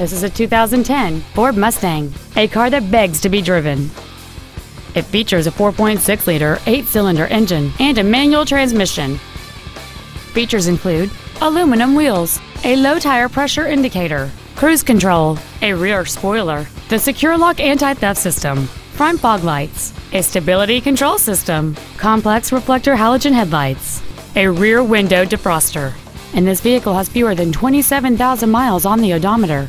This is a 2010 Ford Mustang, a car that begs to be driven. It features a 4.6-liter, 8-cylinder engine and a manual transmission. Features include aluminum wheels, a low tire pressure indicator, cruise control, a rear spoiler, the Secure Lock anti-theft system, front fog lights, a stability control system, complex reflector halogen headlights, a rear window defroster, and this vehicle has fewer than 27,000 miles on the odometer.